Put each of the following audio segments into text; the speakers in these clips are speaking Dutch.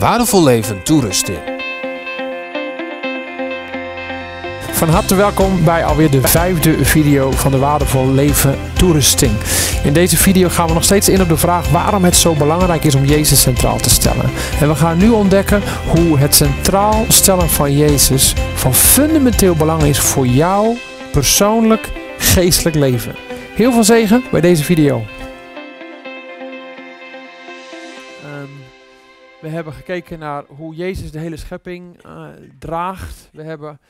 Waardevol Leven Toerusting. Van harte welkom bij alweer de 5e video van de Waardevol Leven Toerusting. In deze video gaan we nog steeds in op de vraag waarom het zo belangrijk is om Jezus centraal te stellen. En we gaan nu ontdekken hoe het centraal stellen van Jezus van fundamenteel belang is voor jouw persoonlijk geestelijk leven. Heel veel zegen bij deze video. We hebben gekeken naar hoe Jezus de hele schepping draagt. We hebben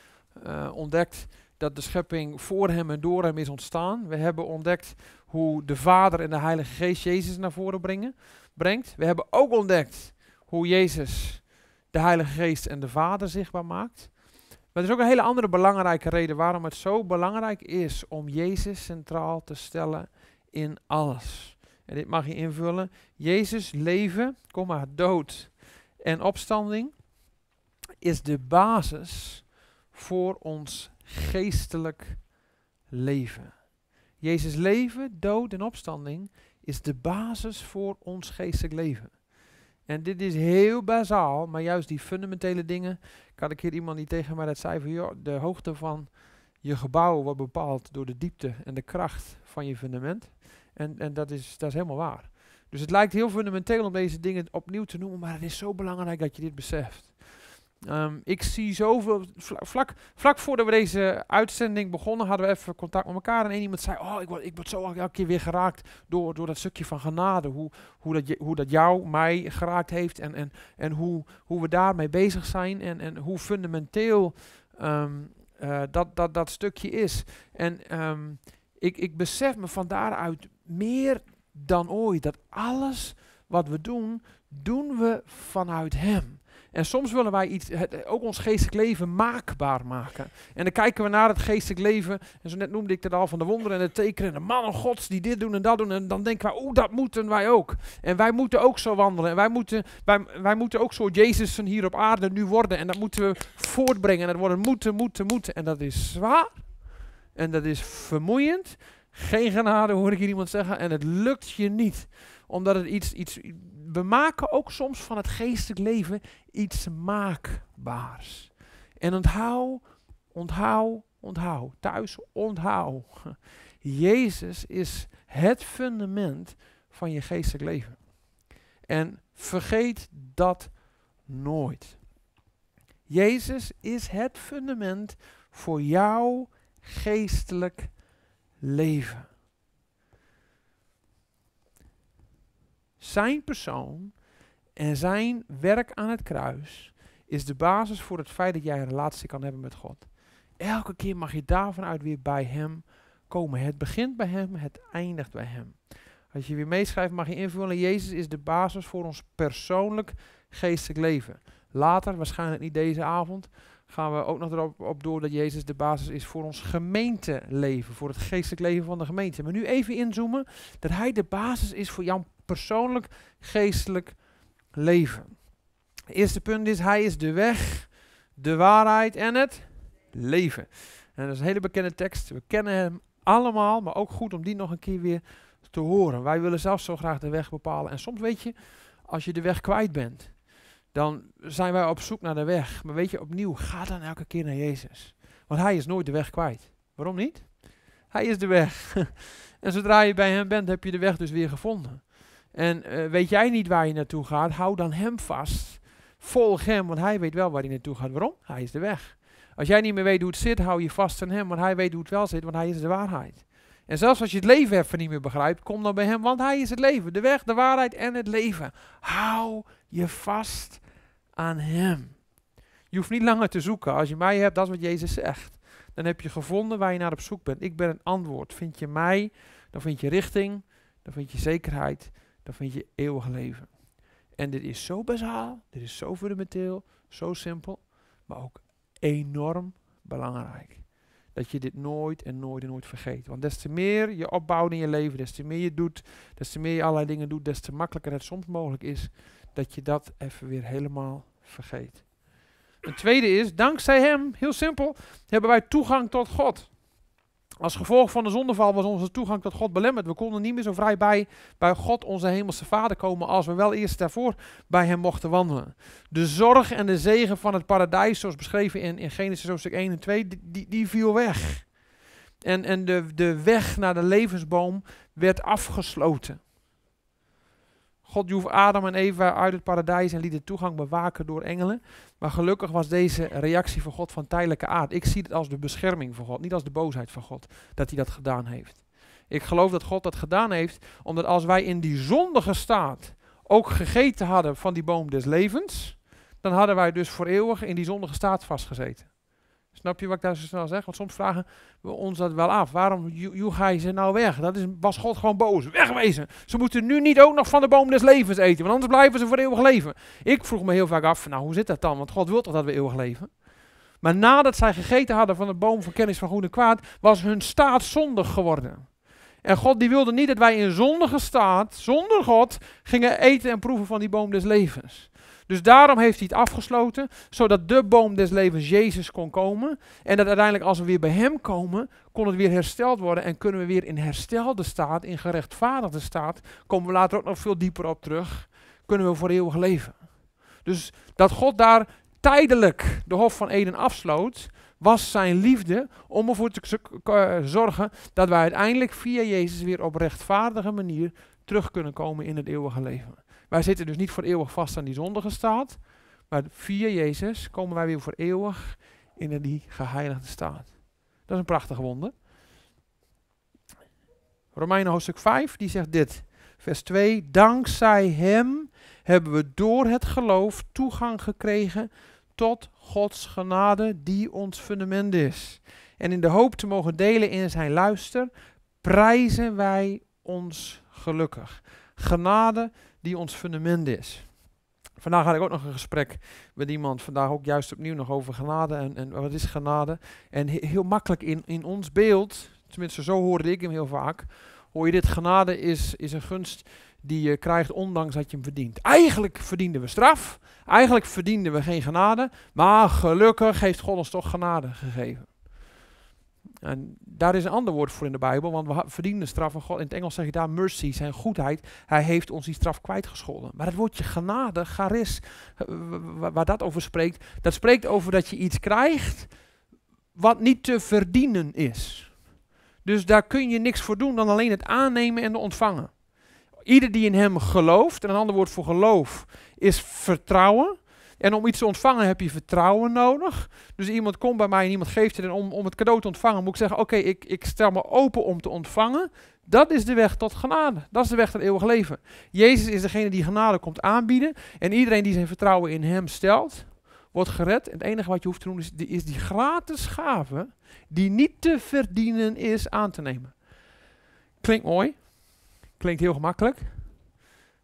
ontdekt dat de schepping voor hem en door hem is ontstaan. We hebben ontdekt hoe de Vader en de Heilige Geest Jezus naar voren brengt. We hebben ook ontdekt hoe Jezus de Heilige Geest en de Vader zichtbaar maakt. Maar er is ook een hele andere belangrijke reden waarom het zo belangrijk is om Jezus centraal te stellen in alles. En dit mag je invullen. Jezus leven, dood en opstanding is de basis voor ons geestelijk leven. Jezus leven, dood en opstanding is de basis voor ons geestelijk leven. En dit is heel bazaal, maar juist die fundamentele dingen. Ik had een keer iemand die tegen mij dat zei van, joh, de hoogte van je gebouw wordt bepaald door de diepte en de kracht van je fundament. En dat is helemaal waar. Dus het lijkt heel fundamenteel om deze dingen opnieuw te noemen, maar het is zo belangrijk dat je dit beseft. Ik zie zoveel, vlak voordat we deze uitzending begonnen, hadden we even contact met elkaar. En één iemand zei, oh, ik word zo elke keer weer geraakt door dat stukje van genade. Hoe dat jou, mij geraakt heeft en hoe we daarmee bezig zijn en hoe fundamenteel dat stukje is. En ik besef me van daaruit meer dan ooit dat alles wat we doen, doen we vanuit hem. En soms willen wij ook ons geestelijk leven maakbaar maken. En dan kijken we naar het geestelijk leven. En zo net noemde ik het al van de wonderen en de tekenen. En de mannen gods die dit doen en dat doen. En dan denken wij, oeh, dat moeten wij ook. En wij moeten ook zo wandelen. En wij moeten ook soort Jezusen hier op aarde nu worden. En dat moeten we voortbrengen. En dat worden moeten. En dat is zwaar. En dat is vermoeiend. Geen genade, hoor ik hier iemand zeggen. En het lukt je niet. Omdat het we maken ook soms van het geestelijk leven iets maakbaars. En onthoud. Thuis onthoud. Jezus is het fundament van je geestelijk leven. En vergeet dat nooit. Jezus is het fundament voor jouw geestelijk leven. Zijn persoon en zijn werk aan het kruis is de basis voor het feit dat jij een relatie kan hebben met God. Elke keer mag je daarvan uit weer bij hem komen. Het begint bij hem, het eindigt bij hem. Als je weer meeschrijft mag je invullen, Jezus is de basis voor ons persoonlijk geestelijk leven. Later, waarschijnlijk niet deze avond, gaan we ook nog erop door dat Jezus de basis is voor ons gemeenteleven. Voor het geestelijk leven van de gemeente. Maar nu even inzoomen dat hij de basis is voor jouw persoonlijk geestelijk leven. Het eerste punt is, hij is de weg, de waarheid en het leven. En dat is een hele bekende tekst. We kennen hem allemaal, maar ook goed om die nog een keer weer te horen. Wij willen zelf zo graag de weg bepalen. En soms weet je, als je de weg kwijt bent, dan zijn wij op zoek naar de weg. Maar weet je, opnieuw, ga dan elke keer naar Jezus. Want hij is nooit de weg kwijt. Waarom niet? Hij is de weg. En zodra je bij hem bent, heb je de weg dus weer gevonden. En weet jij niet waar je naartoe gaat, hou dan hem vast. Volg hem, want hij weet wel waar hij naartoe gaat. Waarom? Hij is de weg. Als jij niet meer weet hoe het zit, hou je vast aan hem, want hij weet hoe het wel zit, want hij is de waarheid. En zelfs als je het leven even niet meer begrijpt, kom dan bij hem, want hij is het leven. De weg, de waarheid en het leven. Hou je vast aan hem. Je hoeft niet langer te zoeken. Als je mij hebt, dat is wat Jezus zegt. Dan heb je gevonden waar je naar op zoek bent. Ik ben een antwoord. Vind je mij, dan vind je richting, dan vind je zekerheid, dan vind je eeuwig leven. En dit is zo bazaal, dit is zo fundamenteel, zo simpel, maar ook enorm belangrijk. Dat je dit nooit en nooit en nooit vergeet. Want des te meer je opbouwt in je leven, des te meer je doet, des te meer je allerlei dingen doet, des te makkelijker het soms mogelijk is dat je dat even weer helemaal vergeet. Een tweede is, dankzij hem, heel simpel, hebben wij toegang tot God. Als gevolg van de zondeval was onze toegang tot God belemmerd. We konden niet meer zo vrij bij God, onze hemelse Vader, komen als we wel eerst daarvoor bij hem mochten wandelen. De zorg en de zegen van het paradijs, zoals beschreven in Genesis hoofdstuk 1 en 2, die viel weg. En de weg naar de levensboom werd afgesloten. God joeg Adam en Eva uit het paradijs en liet de toegang bewaken door engelen. Maar gelukkig was deze reactie van God van tijdelijke aard. Ik zie het als de bescherming van God, niet als de boosheid van God, dat hij dat gedaan heeft. Ik geloof dat God dat gedaan heeft, omdat als wij in die zondige staat ook gegeten hadden van die boom des levens, dan hadden wij dus voor eeuwig in die zondige staat vastgezeten. Snap je wat ik daar zo snel zeg? Want soms vragen we ons dat wel af. Waarom joeg hij ze nou weg? Was God gewoon boos. Wegwezen. Ze moeten nu niet ook nog van de boom des levens eten. Want anders blijven ze voor eeuwig leven. Ik vroeg me heel vaak af, nou hoe zit dat dan? Want God wil toch dat we eeuwig leven? Maar nadat zij gegeten hadden van de boom van kennis van goed en kwaad, was hun staat zondig geworden. En God die wilde niet dat wij in zondige staat, zonder God, gingen eten en proeven van die boom des levens. Dus daarom heeft hij het afgesloten, zodat de boom des levens Jezus kon komen. En dat uiteindelijk als we weer bij hem komen, kon het weer hersteld worden. En kunnen we weer in herstelde staat, in gerechtvaardigde staat, komen we later ook nog veel dieper op terug, kunnen we voor eeuwig leven. Dus dat God daar tijdelijk de Hof van Eden afsloot, was zijn liefde om ervoor te zorgen dat wij uiteindelijk via Jezus weer op rechtvaardige manier terug kunnen komen in het eeuwige leven. Wij zitten dus niet voor eeuwig vast aan die zondige staat, maar via Jezus komen wij weer voor eeuwig in die geheiligde staat. Dat is een prachtige wonder. Romeinen hoofdstuk 5, die zegt dit, vers 2. Dankzij hem hebben we door het geloof toegang gekregen tot Gods genade die ons fundament is. En in de hoop te mogen delen in zijn luister, prijzen wij ons gelukkig. Genade die ons fundament is. Vandaag had ik ook nog een gesprek met iemand, vandaag ook juist opnieuw nog over genade en wat is genade. En heel makkelijk in ons beeld, tenminste zo hoorde ik hem heel vaak, hoor je dit, genade is een gunst die je krijgt ondanks dat je hem verdient. Eigenlijk verdienden we straf, eigenlijk verdienden we geen genade, maar gelukkig heeft God ons toch genade gegeven. En daar is een ander woord voor in de Bijbel, want we verdienen straf van God. In het Engels zeg je daar mercy, zijn goedheid. Hij heeft ons die straf kwijtgescholden. Maar het woordje genade, charis, waar dat over spreekt, dat spreekt over dat je iets krijgt wat niet te verdienen is. Dus daar kun je niks voor doen dan alleen het aannemen en het ontvangen. Ieder die in hem gelooft, en een ander woord voor geloof is vertrouwen. En om iets te ontvangen heb je vertrouwen nodig. Dus iemand komt bij mij en iemand geeft het. En om het cadeau te ontvangen moet ik zeggen, oké, ik stel me open om te ontvangen. Dat is de weg tot genade. Dat is de weg tot eeuwig leven. Jezus is degene die genade komt aanbieden. En iedereen die zijn vertrouwen in hem stelt, wordt gered. En het enige wat je hoeft te doen is die gratis gave, die niet te verdienen is, aan te nemen. Klinkt mooi. Klinkt heel gemakkelijk.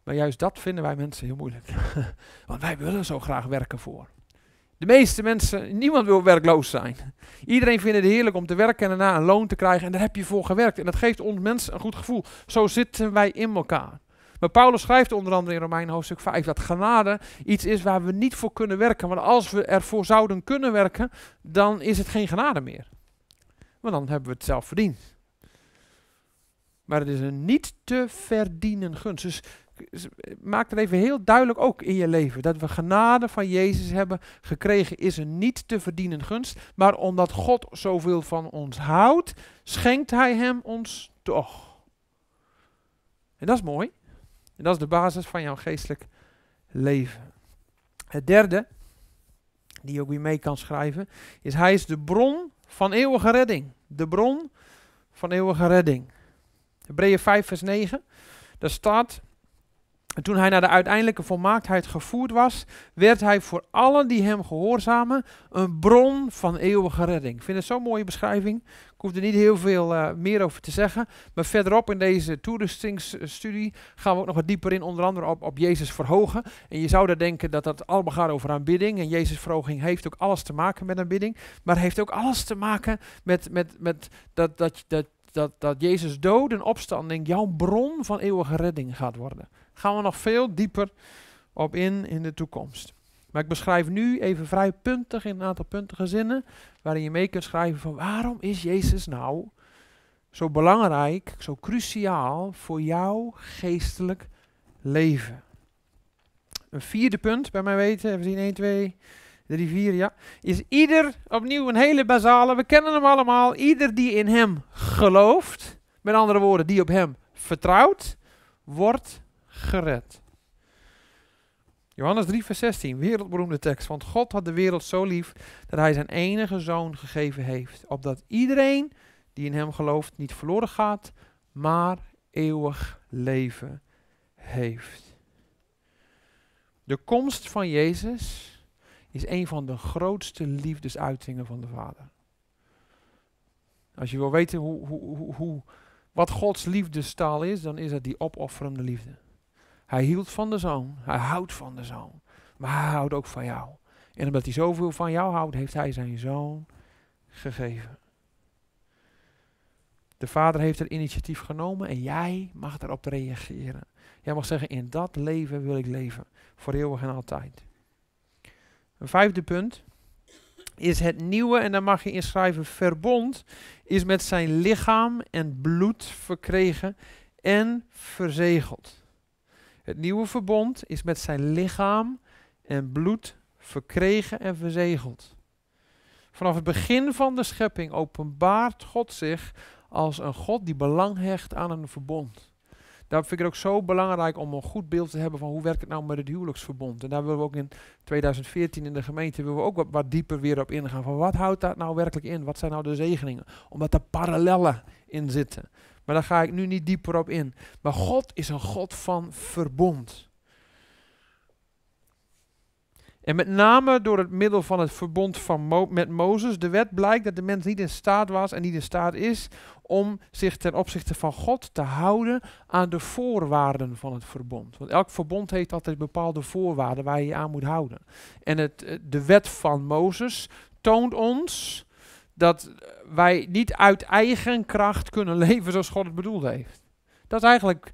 Maar juist dat vinden wij mensen heel moeilijk. Want wij willen zo graag werken voor. De meeste mensen, niemand wil werkloos zijn. Iedereen vindt het heerlijk om te werken en daarna een loon te krijgen. En daar heb je voor gewerkt. En dat geeft ons mensen een goed gevoel. Zo zitten wij in elkaar. Maar Paulus schrijft onder andere in Romeinen hoofdstuk 5 dat genade iets is waar we niet voor kunnen werken. Want als we ervoor zouden kunnen werken, dan is het geen genade meer. Want dan hebben we het zelf verdiend. Maar het is een niet te verdienen gunst. Dus maak het even heel duidelijk ook in je leven. Dat we genade van Jezus hebben gekregen is een niet te verdienen gunst. Maar omdat God zoveel van ons houdt, schenkt hij hem ons toch. En dat is mooi. En dat is de basis van jouw geestelijk leven. Het derde, die je ook weer mee kan schrijven, is hij is de bron van eeuwige redding. De bron van eeuwige redding. Hebreeën 5 vers 9. Daar staat: en toen hij naar de uiteindelijke volmaaktheid gevoerd was, werd hij voor allen die hem gehoorzamen een bron van eeuwige redding. Ik vind het zo'n mooie beschrijving. Ik hoef er niet heel veel meer over te zeggen. Maar verderop in deze toerustingsstudie gaan we ook nog wat dieper in, onder andere op Jezus verhogen. En je zou daar denken dat dat allemaal gaat over aanbidding. En Jezus verhoging heeft ook alles te maken met aanbidding. Maar heeft ook alles te maken met dat Jezus dood en opstanding jouw bron van eeuwige redding gaat worden. Gaan we nog veel dieper op in de toekomst. Maar ik beschrijf nu even vrij puntig in een aantal puntige zinnen waarin je mee kunt schrijven van waarom is Jezus nou zo belangrijk, zo cruciaal voor jouw geestelijk leven. Een vierde punt, bij mij weten, even zien, 1, 2, 3, 4, ja. Is ieder, opnieuw een hele basale, we kennen hem allemaal, ieder die in hem gelooft, met andere woorden, die op hem vertrouwt, wordt gered. Johannes 3, vers 16, wereldberoemde tekst. Want God had de wereld zo lief dat hij zijn enige zoon gegeven heeft. Opdat iedereen die in hem gelooft niet verloren gaat, maar eeuwig leven heeft. De komst van Jezus is een van de grootste liefdesuitingen van de Vader. Als je wil weten wat Gods liefdestaal is, dan is het die opofferende liefde. Hij hield van de zoon, hij houdt van de zoon, maar hij houdt ook van jou. En omdat hij zoveel van jou houdt, heeft hij zijn zoon gegeven. De Vader heeft er initiatief genomen en jij mag daarop reageren. Jij mag zeggen, in dat leven wil ik leven, voor eeuwig en altijd. Een vijfde punt is het nieuwe, en daar mag je inschrijven, verbond is met zijn lichaam en bloed verkregen en verzegeld. Het nieuwe verbond is met zijn lichaam en bloed verkregen en verzegeld. Vanaf het begin van de schepping openbaart God zich als een God die belang hecht aan een verbond. Daarom vind ik het ook zo belangrijk om een goed beeld te hebben van hoe werkt het nou met het huwelijksverbond. En daar willen we ook in 2014 in de gemeente willen we ook wat dieper weer op ingaan. Van wat houdt dat nou werkelijk in? Wat zijn nou de zegeningen? Omdat er parallellen in zitten. Maar daar ga ik nu niet dieper op in. Maar God is een God van verbond. En met name door het middel van het verbond van met Mozes, de wet, blijkt dat de mens niet in staat was en niet in staat is om zich ten opzichte van God te houden aan de voorwaarden van het verbond. Want elk verbond heeft altijd bepaalde voorwaarden waar je je aan moet houden. En de wet van Mozes toont ons dat wij niet uit eigen kracht kunnen leven zoals God het bedoeld heeft. Dat is eigenlijk,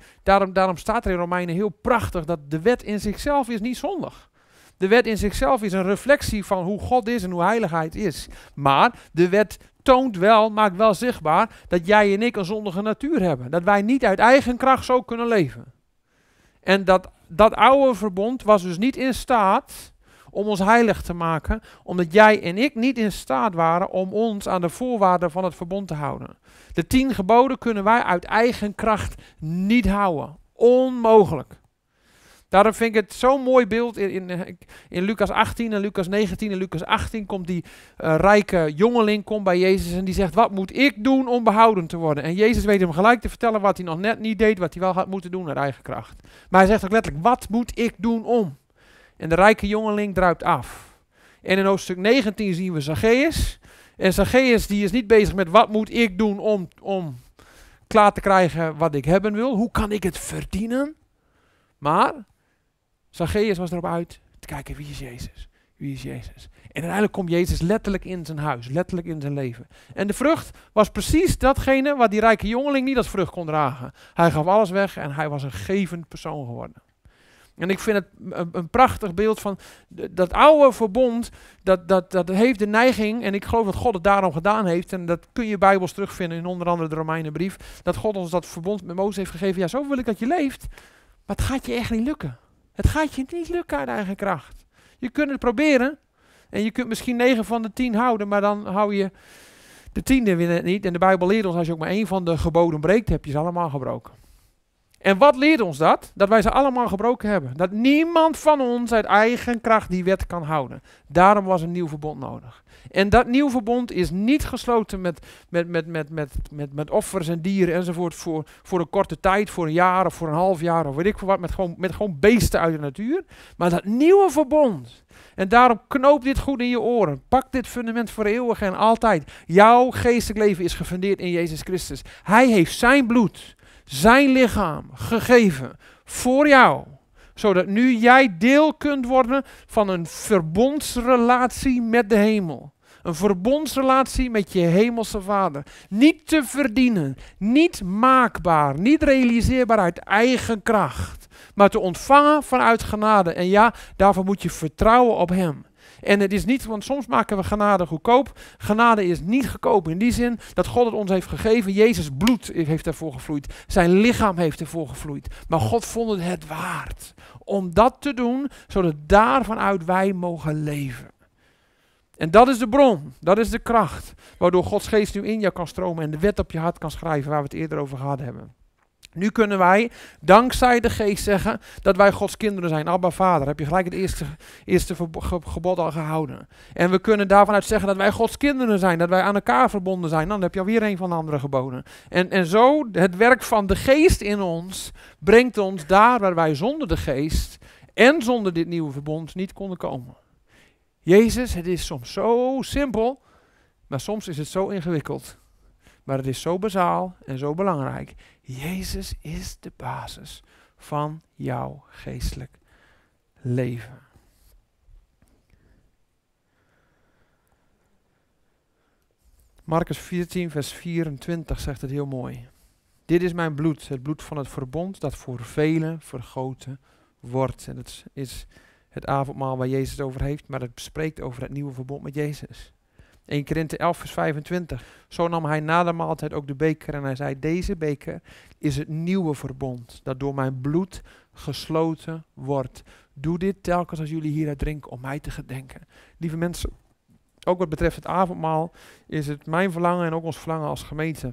daarom staat er in Romeinen heel prachtig dat de wet in zichzelf is niet zondig. De wet in zichzelf is een reflectie van hoe God is en hoe heiligheid is. Maar de wet toont wel, maakt wel zichtbaar dat jij en ik een zondige natuur hebben. Dat wij niet uit eigen kracht zo kunnen leven. En dat oude verbond was dus niet in staat om ons heilig te maken, omdat jij en ik niet in staat waren om ons aan de voorwaarden van het verbond te houden. De 10 geboden kunnen wij uit eigen kracht niet houden. Onmogelijk. Daarom vind ik het zo'n mooi beeld. In Lucas 18 en Lucas 19 en Lucas 18 komt die rijke jongeling bij Jezus en die zegt, wat moet ik doen om behouden te worden? En Jezus weet hem gelijk te vertellen wat hij nog net niet deed, wat hij wel had moeten doen naar eigen kracht. Maar hij zegt ook letterlijk, wat moet ik doen om? En de rijke jongeling druipt af. En in hoofdstuk 19 zien we Zacchaeus. En Zacchaeus die is niet bezig met wat moet ik doen om klaar te krijgen wat ik hebben wil. Hoe kan ik het verdienen? Maar Zacchaeus was erop uit te kijken, wie is Jezus? Wie is Jezus? En uiteindelijk komt Jezus letterlijk in zijn huis, letterlijk in zijn leven. En de vrucht was precies datgene wat die rijke jongeling niet als vrucht kon dragen. Hij gaf alles weg en hij was een gevend persoon geworden. En ik vind het een prachtig beeld van dat oude verbond, dat heeft de neiging, en ik geloof dat God het daarom gedaan heeft, en dat kun je bijbels terugvinden in onder andere de Romeinenbrief, dat God ons dat verbond met Mozes heeft gegeven, ja zo wil ik dat je leeft, maar het gaat je echt niet lukken. Het gaat je niet lukken uit eigen kracht. Je kunt het proberen, en je kunt misschien 9 van de 10 houden, maar dan hou je de 10e weer niet, en de Bijbel leert ons, als je ook maar 1 van de geboden breekt, heb je ze allemaal gebroken. En wat leert ons dat? Dat wij ze allemaal gebroken hebben. Dat niemand van ons uit eigen kracht die wet kan houden. Daarom was een nieuw verbond nodig. En dat nieuw verbond is niet gesloten met offers en dieren enzovoort voor een korte tijd, voor een jaar of voor een half jaar of weet ik veel wat, met gewoon beesten uit de natuur. Maar dat nieuwe verbond, en daarom knoop dit goed in je oren. Pak dit fundament voor eeuwig en altijd. Jouw geestelijk leven is gefundeerd in Jezus Christus. Hij heeft zijn bloed, zijn lichaam gegeven voor jou, zodat nu jij deel kunt worden van een verbondsrelatie met de hemel. Een verbondsrelatie met je hemelse Vader. Niet te verdienen, niet maakbaar, niet realiseerbaar uit eigen kracht, maar te ontvangen vanuit genade. En ja, daarvoor moet je vertrouwen op hem. En het is niet, want soms maken we genade goedkoop. Genade is niet goedkoop in die zin dat God het ons heeft gegeven. Jezus' bloed heeft ervoor gevloeid. Zijn lichaam heeft ervoor gevloeid. Maar God vond het waard om dat te doen, zodat daarvan uit wij mogen leven. En dat is de bron, dat is de kracht, waardoor Gods geest nu in jou kan stromen en de wet op je hart kan schrijven, waar we het eerder over gehad hebben. Nu kunnen wij, dankzij de geest, zeggen dat wij Gods kinderen zijn. Abba, Vader, heb je gelijk het eerste gebod al gehouden. En we kunnen daarvan uit zeggen dat wij Gods kinderen zijn, dat wij aan elkaar verbonden zijn. Dan heb je alweer een van de andere geboden. En zo, het werk van de geest in ons, brengt ons daar waar wij zonder de geest en zonder dit nieuwe verbond niet konden komen. Jezus, het is soms zo simpel, maar soms is het zo ingewikkeld. Maar het is zo bazaal en zo belangrijk. Jezus is de basis van jouw geestelijk leven. Marcus 14, vers 24 zegt het heel mooi. Dit is mijn bloed, het bloed van het verbond dat voor velen vergoten wordt. En dat is het avondmaal waar Jezus het over heeft, maar het spreekt over het nieuwe verbond met Jezus. 1 Korinthe 11 vers 25. Zo nam hij na de maaltijd ook de beker en hij zei, deze beker is het nieuwe verbond dat door mijn bloed gesloten wordt. Doe dit telkens als jullie hieruit drinken om mij te gedenken. Lieve mensen, ook wat betreft het avondmaal is het mijn verlangen en ook ons verlangen als gemeente,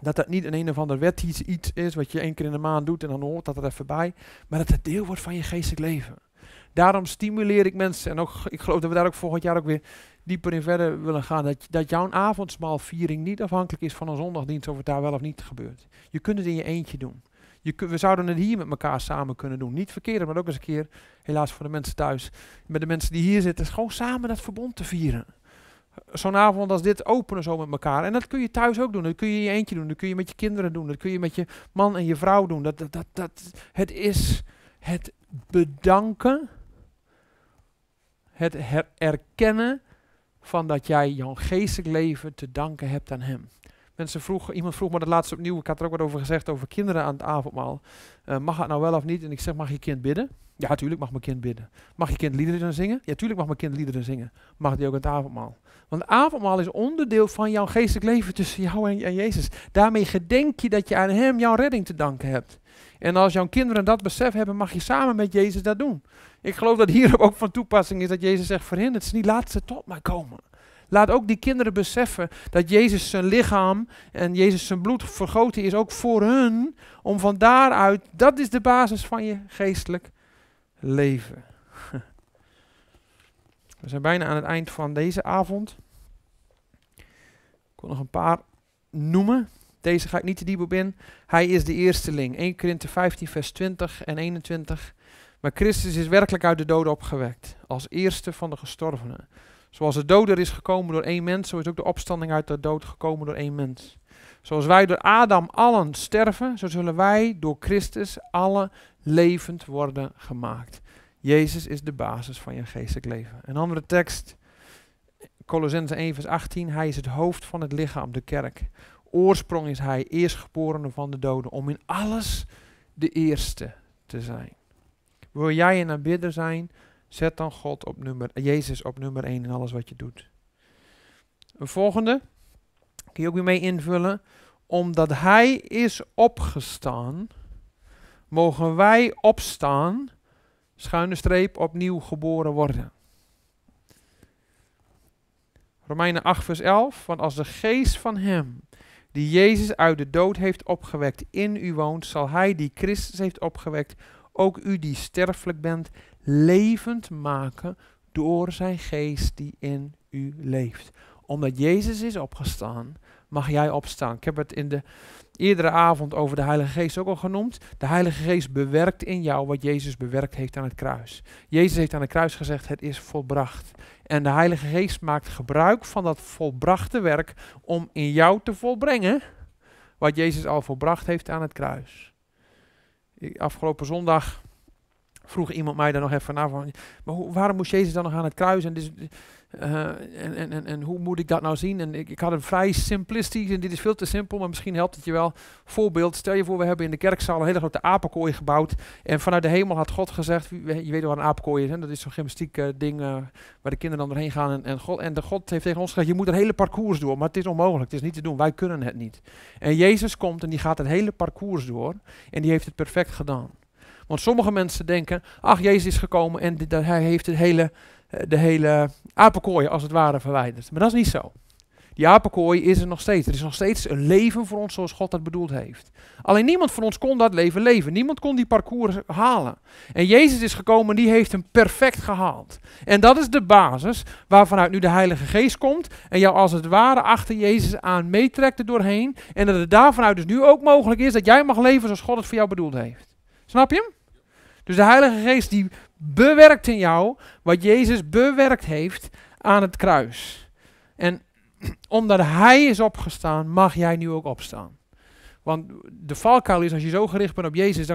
dat dat niet in een of ander wet iets is wat je één keer in de maand doet en dan hoort dat er even bij, maar dat het deel wordt van je geestelijk leven. Daarom stimuleer ik mensen, en ook, ik geloof dat we daar ook volgend jaar ook weer dieper in verder willen gaan, dat jouw avondsmaalviering niet afhankelijk is van een zondagdienst, of het daar wel of niet gebeurt. Je kunt het in je eentje doen. We zouden het hier met elkaar samen kunnen doen. Niet verkeerd, maar ook eens een keer, helaas voor de mensen thuis, met de mensen die hier zitten, gewoon samen dat verbond te vieren. Zo'n avond als dit openen zo met elkaar. En dat kun je thuis ook doen. Dat kun je in je eentje doen. Dat kun je met je kinderen doen. Dat kun je met je man en je vrouw doen. Het is het bedanken, het erkennen van dat jij jouw geestelijk leven te danken hebt aan hem. Iemand vroeg me dat laatst opnieuw, ik had er ook wat over gezegd, over kinderen aan het avondmaal. Mag het nou wel of niet? En ik zeg, mag je kind bidden? Ja, natuurlijk mag mijn kind bidden. Mag je kind liederen zingen? Ja, natuurlijk mag mijn kind liederen zingen. Mag die ook aan het avondmaal? Want het avondmaal is onderdeel van jouw geestelijk leven tussen jou en Jezus. Daarmee gedenk je dat je aan hem jouw redding te danken hebt. En als jouw kinderen dat besef hebben, mag je samen met Jezus dat doen. Ik geloof dat hierop ook van toepassing is dat Jezus zegt, verhindert ze niet, laat ze tot mij komen. Laat ook die kinderen beseffen dat Jezus zijn lichaam en Jezus zijn bloed vergoten is ook voor hun. Om van daaruit, dat is de basis van je geestelijk leven. We zijn bijna aan het eind van deze avond. Ik kon nog een paar noemen. Deze ga ik niet te diep op in. Hij is de eersteling. 1 Korinthe 15 vers 20 en 21. Maar Christus is werkelijk uit de doden opgewekt. Als eerste van de gestorvenen. Zoals de dood er is gekomen door één mens, zo is ook de opstanding uit de dood gekomen door één mens. Zoals wij door Adam allen sterven, zo zullen wij door Christus allen levend worden gemaakt. Jezus is de basis van je geestelijk leven. Een andere tekst, Kolossenzen 1 vers 18, hij is het hoofd van het lichaam, de kerk. Oorsprong is hij, eerstgeborene van de doden, om in alles de eerste te zijn. Wil jij een aanbidder zijn? Zet dan God op Jezus op nummer 1 in alles wat je doet. Een volgende, kun je ook weer mee invullen. Omdat hij is opgestaan, mogen wij opstaan, /opnieuw geboren worden. Romeinen 8 vers 11, want als de geest van hem, die Jezus uit de dood heeft opgewekt, in u woont, zal hij die Christus heeft opgewekt, ook u die sterfelijk bent, levend maken door zijn geest die in u leeft. Omdat Jezus is opgestaan, mag jij opstaan. Ik heb het in de eerdere avond over de Heilige Geest ook al genoemd. De Heilige Geest bewerkt in jou wat Jezus bewerkt heeft aan het kruis. Jezus heeft aan het kruis gezegd, het is volbracht. En de Heilige Geest maakt gebruik van dat volbrachte werk om in jou te volbrengen wat Jezus al volbracht heeft aan het kruis. Afgelopen zondag vroeg iemand mij daar nog even vanaf, maar waarom moest Jezus dan nog aan het kruis? En, hoe moet ik dat nou zien? En ik had een vrij simplistisch, en dit is veel te simpel, maar misschien helpt het je wel. Voorbeeld, stel je voor, we hebben in de kerkzaal een hele grote apenkooi gebouwd. En vanuit de hemel had God gezegd, je weet wel wat een apenkooi is, hè? Dat is zo'n gymnastiek ding waar de kinderen dan doorheen gaan. En God heeft tegen ons gezegd, je moet een hele parcours door, maar het is onmogelijk, het is niet te doen, wij kunnen het niet. En Jezus komt en die gaat het hele parcours door en die heeft het perfect gedaan. Want sommige mensen denken, ach, Jezus is gekomen en hij heeft de hele apenkooi als het ware verwijderd. Maar dat is niet zo. Die apenkooi is er nog steeds. Er is nog steeds een leven voor ons zoals God dat bedoeld heeft. Alleen niemand van ons kon dat leven leven. Niemand kon die parcours halen. En Jezus is gekomen, die heeft hem perfect gehaald. En dat is de basis waarvanuit nu de Heilige Geest komt en jou als het ware achter Jezus aan meetrekt er doorheen. En dat het daarvanuit dus nu ook mogelijk is dat jij mag leven zoals God het voor jou bedoeld heeft. Snap je hem? Dus de Heilige Geest die bewerkt in jou wat Jezus bewerkt heeft aan het kruis. En omdat Hij is opgestaan, mag jij nu ook opstaan. Want de valkuil is, als je zo gericht bent op Jezus,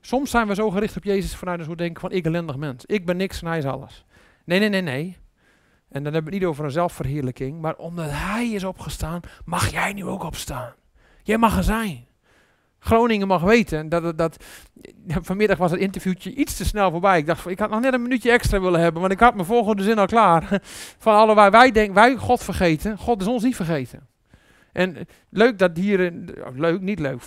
soms zijn we zo gericht op Jezus vanuit ons hoe denken van, ik ellendig mens, ik ben niks en Hij is alles. Nee, nee, nee, nee. En dan hebben we het niet over een zelfverheerlijking, maar omdat Hij is opgestaan, mag jij nu ook opstaan. Jij mag er zijn. Groningen mag weten. Vanmiddag was het interviewtje iets te snel voorbij. Ik dacht, ik had nog net een minuutje extra willen hebben, want ik had mijn volgende zin al klaar. Van allebei, wij God vergeten, God is ons niet vergeten. En leuk dat hier, leuk, niet leuk, 25%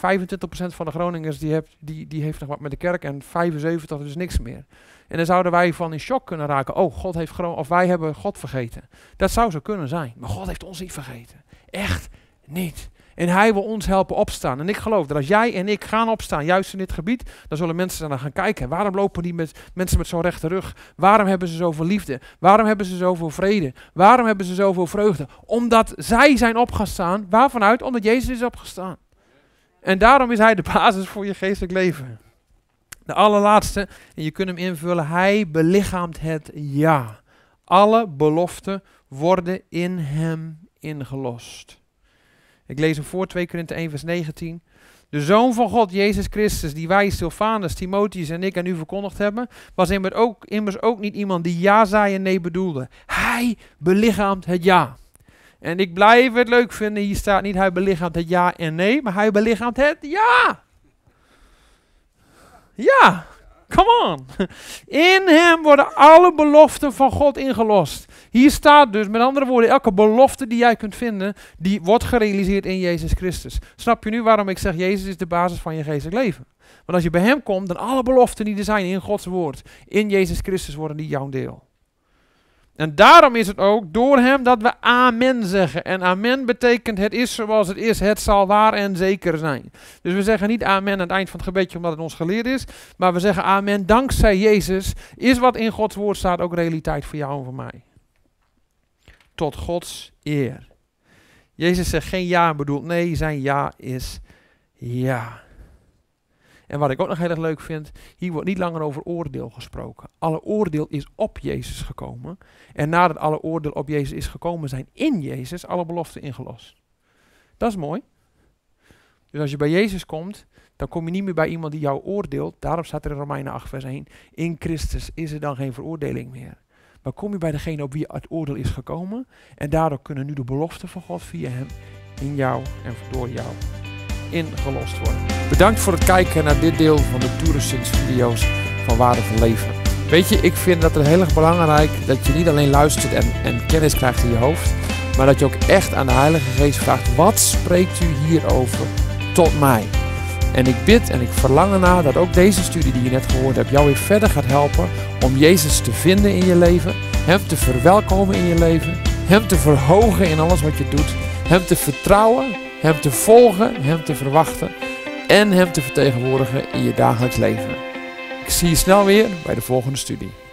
van de Groningers die heeft nog wat met de kerk en 75% dus niks meer. En dan zouden wij van in shock kunnen raken, oh, God heeft wij hebben God vergeten. Dat zou zo kunnen zijn, maar God heeft ons niet vergeten. Echt niet. En Hij wil ons helpen opstaan. En ik geloof dat als jij en ik gaan opstaan, juist in dit gebied, dan zullen mensen daarna gaan kijken. Waarom lopen die mensen met zo'n rechte rug? Waarom hebben ze zoveel liefde? Waarom hebben ze zoveel vrede? Waarom hebben ze zoveel vreugde? Omdat zij zijn opgestaan. Waarvanuit? Omdat Jezus is opgestaan. En daarom is Hij de basis voor je geestelijk leven. De allerlaatste, en je kunt hem invullen, Hij belichaamt het ja. Alle beloften worden in Hem ingelost. Ik lees hem voor, 2 Korinthe 1 vers 19. De Zoon van God, Jezus Christus, die wij, Silvanus, Timotheus en ik aan u verkondigd hebben, was immers ook niet iemand die ja zei en nee bedoelde. Hij belichaamt het ja. En ik blijf het leuk vinden, hier staat niet hij belichaamt het ja en nee, maar hij belichaamt het ja. Ja, come on. In Hem worden alle beloften van God ingelost. Hier staat dus, met andere woorden, elke belofte die jij kunt vinden, die wordt gerealiseerd in Jezus Christus. Snap je nu waarom ik zeg, Jezus is de basis van je geestelijk leven? Want als je bij Hem komt, dan alle beloften die er zijn in Gods woord, in Jezus Christus worden die jouw deel. En daarom is het ook door Hem dat we amen zeggen. En amen betekent het is zoals het is, het zal waar en zeker zijn. Dus we zeggen niet amen aan het eind van het gebedje omdat het ons geleerd is, maar we zeggen amen dankzij Jezus is wat in Gods woord staat ook realiteit voor jou en voor mij. Tot Gods eer. Jezus zegt geen ja en bedoelt nee, zijn ja is ja. En wat ik ook nog heel erg leuk vind, hier wordt niet langer over oordeel gesproken. Alle oordeel is op Jezus gekomen. En nadat alle oordeel op Jezus is gekomen, zijn in Jezus alle beloften ingelost. Dat is mooi. Dus als je bij Jezus komt, dan kom je niet meer bij iemand die jou oordeelt. Daarom staat er in Romeinen 8 vers 1, in Christus is er dan geen veroordeling meer. Maar kom je bij degene op wie het oordeel is gekomen. En daardoor kunnen nu de beloften van God via Hem in jou en door jou ingelost worden. Bedankt voor het kijken naar dit deel van de Toerustingsvideo's van Waardevol Leven. Weet je, ik vind dat het heel erg belangrijk dat je niet alleen luistert en kennis krijgt in je hoofd, maar dat je ook echt aan de Heilige Geest vraagt, wat spreekt u hierover tot mij? En ik bid en ik verlang ernaar dat ook deze studie die je net gehoord hebt jou weer verder gaat helpen om Jezus te vinden in je leven, Hem te verwelkomen in je leven, Hem te verhogen in alles wat je doet, Hem te vertrouwen, Hem te volgen, Hem te verwachten en Hem te vertegenwoordigen in je dagelijks leven. Ik zie je snel weer bij de volgende studie.